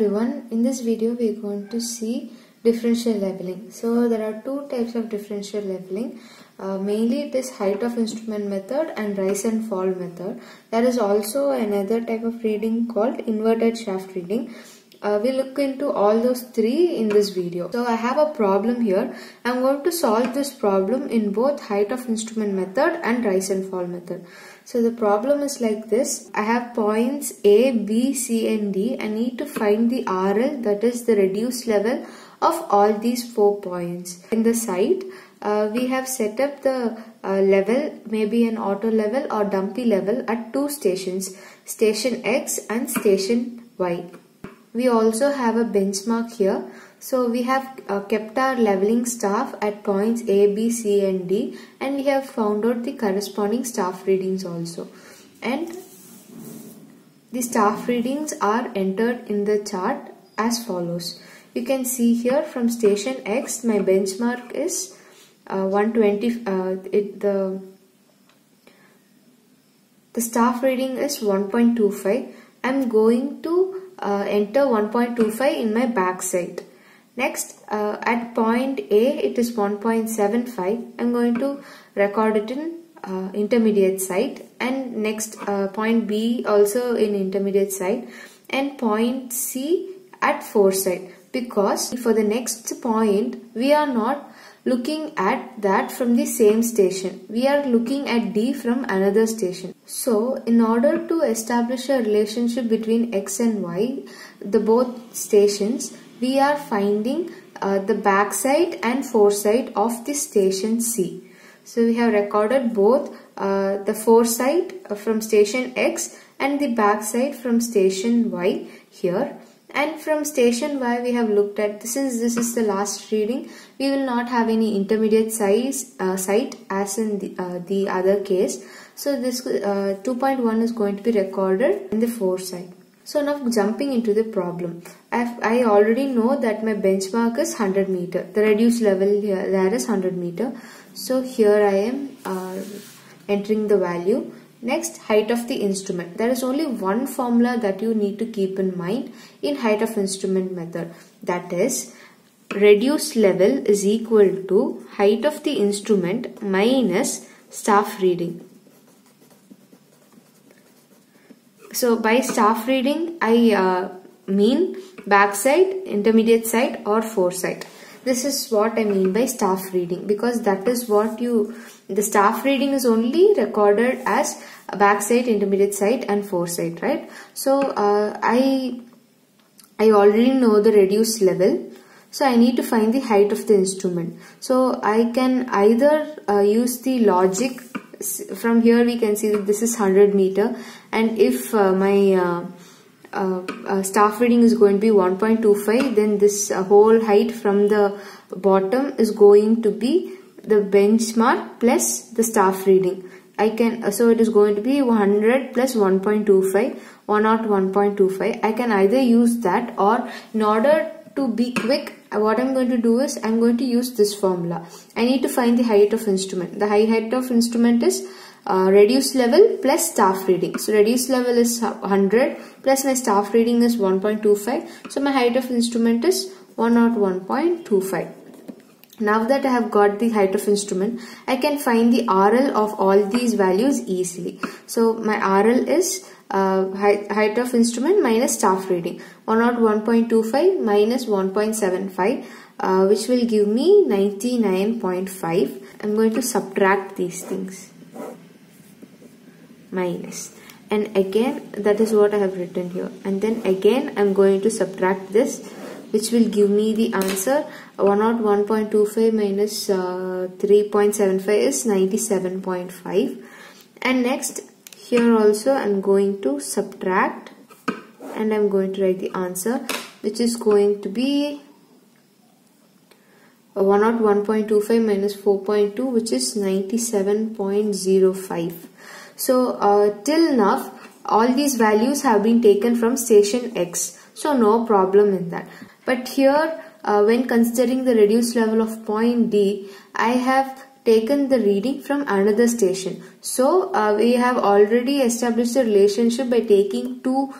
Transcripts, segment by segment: everyone, in this video we are going to see differential labeling. So there are two types of differential labeling. Mainly it is height of instrument method and rise and fall method. There is also another type of reading called inverted shaft reading. We look into all those three in this video. So I have a problem here. I am going to solve this problem in both height of instrument method and rise and fall method. So the problem is like this. I have points A, B, C and D. I need to find the RL, that is the reduced level of all these 4 points. In the site, we have set up the level, maybe an auto level or dumpy level at 2 stations, station X and station Y. We also have a benchmark here. So we have kept our leveling staff at points A, B, C and D, and we have found out the corresponding staff readings also. And the staff readings are entered in the chart as follows. You can see here from station X, my benchmark is 120. The staff reading is 1.25. I'm going to enter 1.25 in my back side. Next, at point A it is 1.75. I'm going to record it in intermediate site, and next point B also in intermediate site, and point C at 4 side, because for the next point we are not looking at that from the same station. We are looking at D from another station. So in order to establish a relationship between X and Y, the both stations, we are finding the backside and foreside of the station C. So we have recorded both the foreside from station X and the backside from station Y here. And from station Y we have looked at, since this is the last reading, we will not have any intermediate site as in the other case. So this 2.1 is going to be recorded in the 4 side. So now jumping into the problem. I already know that my benchmark is 100 meter. The reduced level here, there is 100 meter. So here I am entering the value. Next, height of the instrument. There is only one formula that you need to keep in mind in height of instrument method. That is, reduced level is equal to height of the instrument minus staff reading. So by staff reading, I mean backside, intermediate side or foreside. This is what I mean by staff reading, because that is what the staff reading is only recorded as backside, intermediate side and foreside, right? So I already know the reduced level, so I need to find the height of the instrument. So I can either use the logic. From here we can see that this is 100 meter, and if my staff reading is going to be 1.25, then this whole height from the bottom is going to be the benchmark plus the staff reading. So it is going to be 100 plus 1.25, 101.25. I can either use that, or in order to be quick, what I'm going to do is I'm going to use this formula. I need to find the height of instrument. The height of instrument is reduced level plus staff reading. So reduced level is 100 plus my staff reading is 1.25. So my height of instrument is 101.25. Now that I have got the height of instrument, I can find the RL of all these values easily. So my RL is height of instrument minus staff reading, 101.25 minus 1.75, which will give me 99.5. I'm going to subtract these things. Minus, and again that is what I have written here, and then again I'm going to subtract this, which will give me the answer 101.25 minus 3.75 is 97.5. and next here also I'm going to subtract, and I'm going to write the answer, which is going to be 101.25 minus 4.2, which is 97.05. So till now, all these values have been taken from station X. So no problem in that. But here, when considering the reduced level of point D, I have taken the reading from another station. So we have already established a relationship by taking two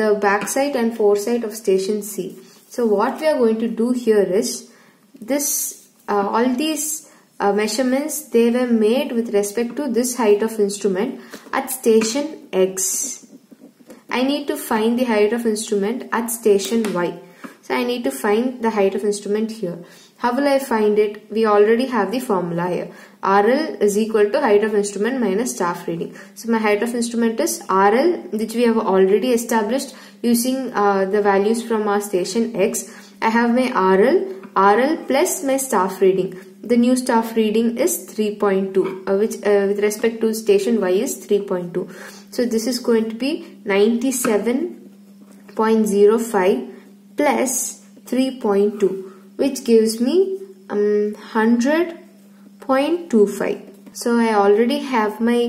the back side and foreside of station C. So what we are going to do here is this, all these measurements, they were made with respect to this height of instrument at station X. I need to find the height of instrument at station Y. So I need to find the height of instrument here. How will I find it? We already have the formula here. RL is equal to height of instrument minus staff reading. So my height of instrument is RL, which we have already established using the values from our station X. I have my RL plus my staff reading. The new staff reading is 3.2, which with respect to station Y is 3.2. So this is going to be 97.05. plus 3.2, which gives me 100.25. So I already have my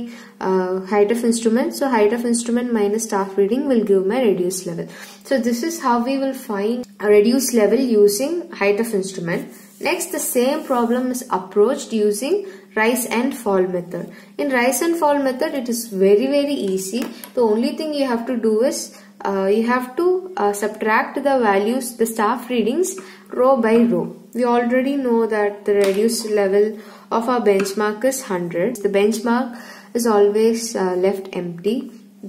height of instrument. So height of instrument minus staff reading will give my radius level. So this is how we will find a radius level using height of instrument. Next, the same problem is approached using rise and fall method. In rise and fall method, it is very easy. The only thing you have to do is you have to subtract the values, the staff readings, row by row. We already know that the radius level of our benchmark is 100. The benchmark is always left empty,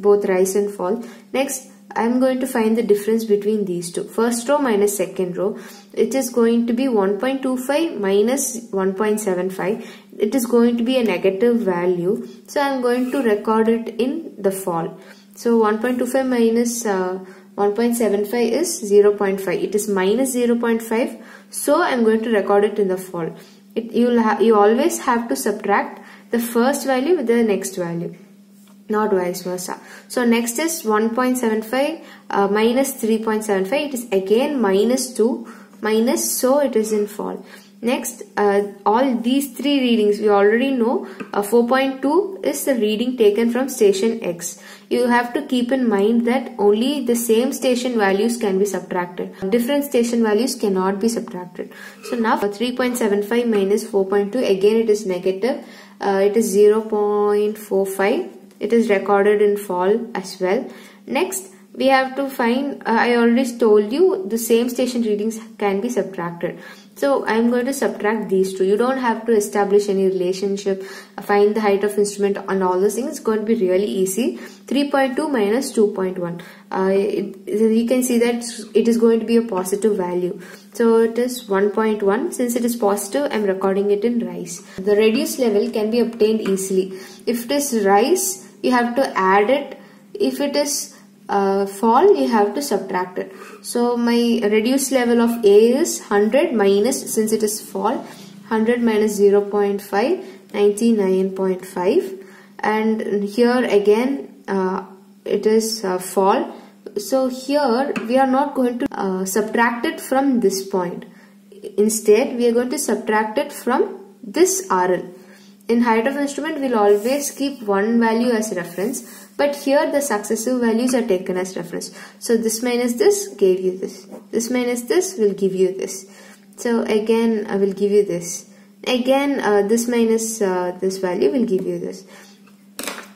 both rise and fall. Next, I'm going to find the difference between these two. First row minus second row. It is going to be 1.25 minus 1.75. It is going to be a negative value. So I'm going to record it in the fall. So 1.25 minus 1.75 is 0.5. It is minus 0.5. So I'm going to record it in the fall. You always have to subtract the first value with the next value, not vice versa. So next is 1.75 minus 3.75. It is again minus 2 minus, so it is in fall. Next, all these three readings we already know. 4.2 is the reading taken from station X. You have to keep in mind that only the same station values can be subtracted. Different station values cannot be subtracted. So now 3.75 minus 4.2, again it is negative. It is 0.45. It is recorded in fall as well. Next, we have to find, I already told you, the same station readings can be subtracted. So I'm going to subtract these two. You don't have to establish any relationship, find the height of instrument and all those things. It's going to be really easy. 3.2 minus 2.1. You can see that it is going to be a positive value. So it is 1.1. Since it is positive, I'm recording it in rise. The radius level can be obtained easily. If it is rise, you have to add it. If it is fall, you have to subtract it. So my radius level of A is 100 minus, since it is fall, 100 minus 0.5, 99.5. and here again it is fall. So here we are not going to subtract it from this point. Instead, we are going to subtract it from this RL. In height of instrument, we'll always keep one value as reference, but here the successive values are taken as reference. So this minus this gave you this. This minus this will give you this. So again, I will give you this. Again, this minus this value will give you this.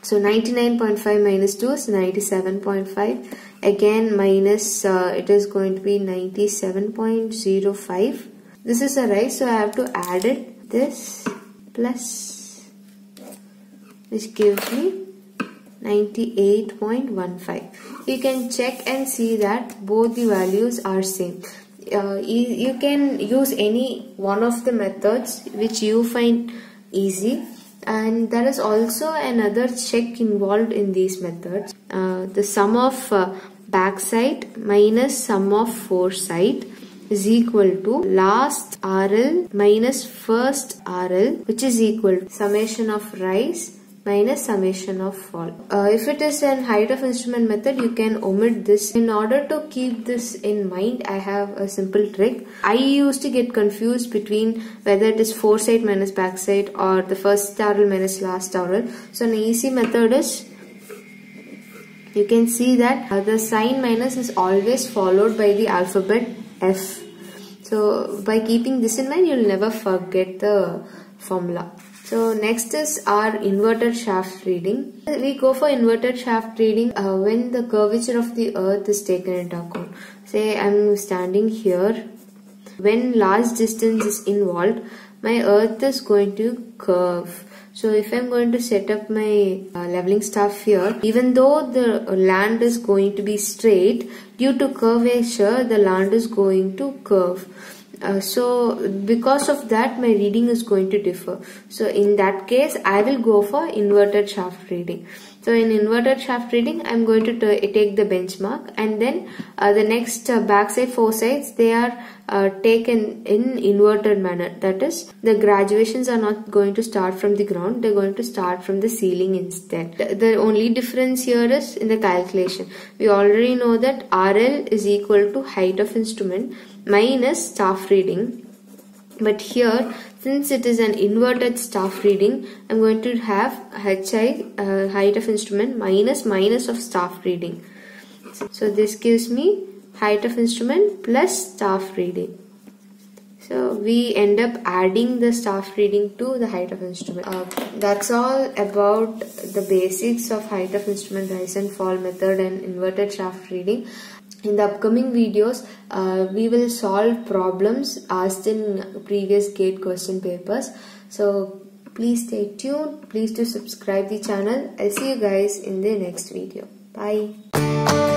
So 99.5 minus 2 is 97.5. Again, minus, it is going to be 97.05. This is a rise, so I have to add it. This plus, which gives me 98.15. You can check and see that both the values are same. You can use any one of the methods which you find easy, and there is also another check involved in these methods. The sum of backside minus sum of foreside is equal to last RL minus first RL, which is equal to summation of rise minus summation of fall. If it is an height of instrument method, you can omit this. In order to keep this in mind, I have a simple trick. I used to get confused between whether it is foreside minus backside or the first RL minus last RL. So an easy method is, you can see that the sign minus is always followed by the alphabet F. So by keeping this in mind, you'll never forget the formula. So next is our inverted shaft reading. We go for inverted shaft reading when the curvature of the earth is taken into account. Say I'm standing here. When large distance is involved, my earth is going to curve. So if I'm going to set up my leveling staff here, even though the land is going to be straight, due to curvature, the land is going to curve. So because of that, my reading is going to differ. So in that case, I will go for inverted shaft reading. So in inverted shaft reading, I'm going to take the benchmark, and then the next backside, foresides, they are taken in inverted manner. That is, the graduations are not going to start from the ground, they're going to start from the ceiling instead. The only difference here is in the calculation. We already know that RL is equal to height of instrument minus staff reading. But here, since it is an inverted staff reading, I'm going to have HI, height of instrument, minus of staff reading. So this gives me height of instrument plus staff reading. So we end up adding the staff reading to the height of instrument. That's all about the basics of height of instrument, rise and fall method, and inverted shaft reading. In the upcoming videos, we will solve problems asked in previous GATE question papers. So please stay tuned. Please do subscribe the channel. I'll see you guys in the next video. Bye.